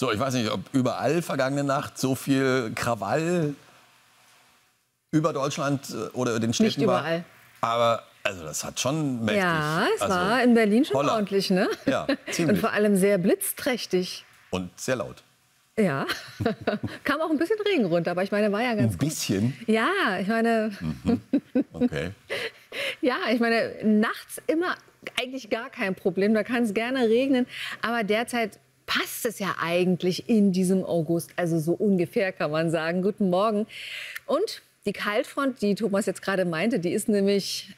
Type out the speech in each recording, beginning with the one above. So, ich weiß nicht, ob überall vergangene Nacht so viel Krawall über Deutschland oder den Städten war. Nicht überall. Aber also das hat schon mächtig. Ja, es war in Berlin schon ordentlich, ne? Ja, ziemlich. Und vor allem sehr blitzträchtig. Und sehr laut. Ja, kam auch ein bisschen Regen runter, aber ich meine, war ja ganz gut. Ein bisschen? Ja, ich meine... Mhm. Okay. Ja, ich meine, nachts immer eigentlich gar kein Problem, da kann es gerne regnen, aber derzeit passt es ja eigentlich in diesem August, also so ungefähr kann man sagen. Guten Morgen. Und die Kaltfront, die Thomas jetzt gerade meinte, die ist nämlich...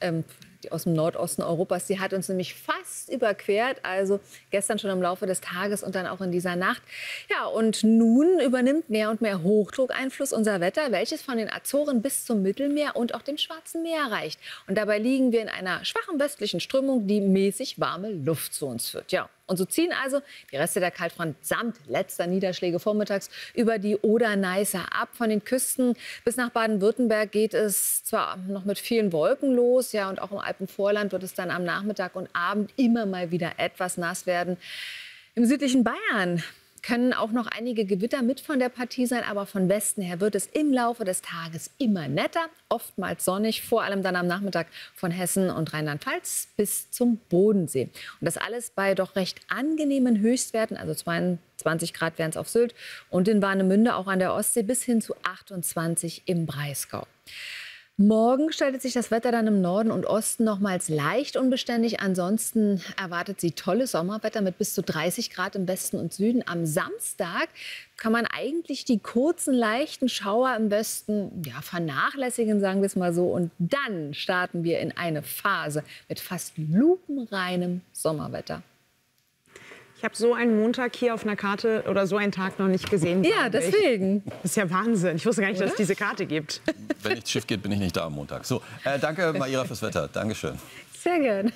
aus dem Nordosten Europas. Sie hat uns nämlich fast überquert, also gestern schon im Laufe des Tages und dann auch in dieser Nacht. Ja, und nun übernimmt mehr und mehr Hochdruckeinfluss unser Wetter, welches von den Azoren bis zum Mittelmeer und auch dem Schwarzen Meer reicht. Und dabei liegen wir in einer schwachen westlichen Strömung, die mäßig warme Luft zu uns führt. Ja. Und so ziehen also die Reste der Kaltfront samt letzter Niederschläge vormittags über die Oder-Neiße ab. Von den Küsten bis nach Baden-Württemberg geht es zwar noch mit vielen Wolken los, ja, und auch im Alpenvorland wird es dann am Nachmittag und Abend immer mal wieder etwas nass werden. Im südlichen Bayern können auch noch einige Gewitter mit von der Partie sein, aber von Westen her wird es im Laufe des Tages immer netter, oftmals sonnig, vor allem dann am Nachmittag von Hessen und Rheinland-Pfalz bis zum Bodensee. Und das alles bei doch recht angenehmen Höchstwerten, also 22 Grad wären es auf Sylt und in Warnemünde auch an der Ostsee bis hin zu 28 im Breisgau. Morgen stellt sich das Wetter dann im Norden und Osten nochmals leicht unbeständig. Ansonsten erwartet sie tolles Sommerwetter mit bis zu 30 Grad im Westen und Süden. Am Samstag kann man eigentlich die kurzen, leichten Schauer im Westen vernachlässigen, sagen wir es mal so. Und dann starten wir in eine Phase mit fast lupenreinem Sommerwetter. Ich habe so einen Montag hier auf einer Karte oder so einen Tag noch nicht gesehen. Ja, deswegen. Das ist ja Wahnsinn. Ich wusste gar nicht, dass es diese Karte gibt. Wenn nichts schief geht, bin ich nicht da am Montag. So, danke, Maira, fürs Wetter. Dankeschön. Sehr gern.